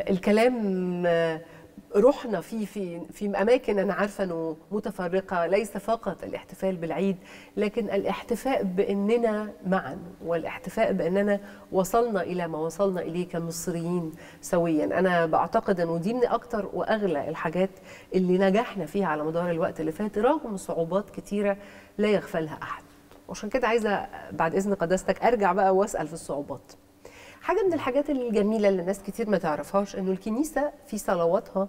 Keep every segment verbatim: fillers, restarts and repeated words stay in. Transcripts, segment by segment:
الكلام رحنا فيه في في اماكن انا عارفه انه متفرقه، ليس فقط الاحتفال بالعيد لكن الاحتفاء باننا معا، والاحتفاء باننا وصلنا الى ما وصلنا اليه كمصريين سويا. انا بعتقد انه دي من اكتر واغلى الحاجات اللي نجحنا فيها على مدار الوقت اللي فات رغم صعوبات كتيره لا يغفلها احد. وعشان كده عايزه بعد اذن قداستك ارجع بقى واسال في الصعوبات. حاجه من الحاجات الجميله اللي الناس كتير ما تعرفهاش انه الكنيسه في صلواتها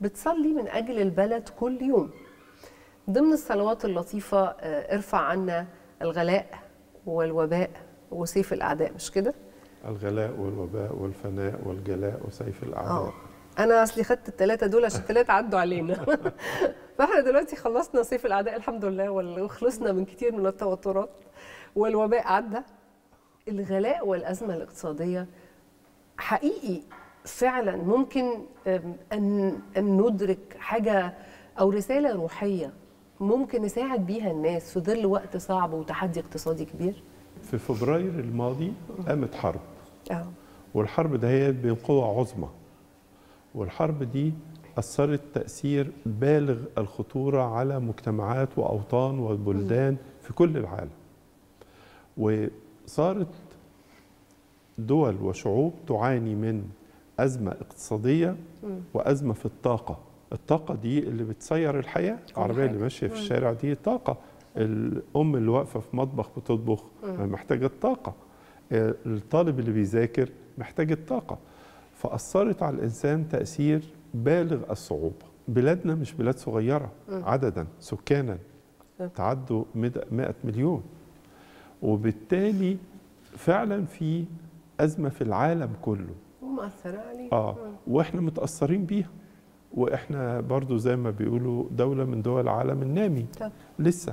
بتصلي من اجل البلد كل يوم. ضمن الصلوات اللطيفه ارفع عنا الغلاء والوباء وسيف الاعداء، مش كده؟ الغلاء والوباء والفناء والجلاء وسيف الاعداء. أوه. انا اصلي خدت الثلاثه دول عشان الثلاثه عدوا علينا. فاحنا دلوقتي خلصنا سيف الاعداء الحمد لله، وخلصنا من كتير من التوترات، والوباء عدى. الغلاء والأزمة الاقتصادية حقيقي فعلا ممكن أن ندرك حاجة أو رسالة روحية ممكن نساعد بيها الناس في ظل وقت صعب وتحدي اقتصادي كبير. في فبراير الماضي قامت حرب آه. والحرب ده هي بين قوى عظمى، والحرب دي أثرت تأثير بالغ الخطورة على مجتمعات وأوطان وبلدان في كل العالم، و صارت دول وشعوب تعاني من أزمة اقتصادية وأزمة في الطاقة. الطاقة دي اللي بتسير الحياة، العربية اللي ماشية في الشارع دي طاقة، الأم اللي واقفة في مطبخ بتطبخ محتاجة الطاقة، الطالب اللي بيذاكر محتاج الطاقة. فأثرت على الإنسان تأثير بالغ الصعوبة. بلادنا مش بلاد صغيرة عددا، سكانا تعدوا مئة مليون، وبالتالي فعلا في أزمة في العالم كله ومأثرة عليه آه. وإحنا متأثرين بيها، وإحنا برضو زي ما بيقولوا دولة من دول العالم النامي. طب. لسه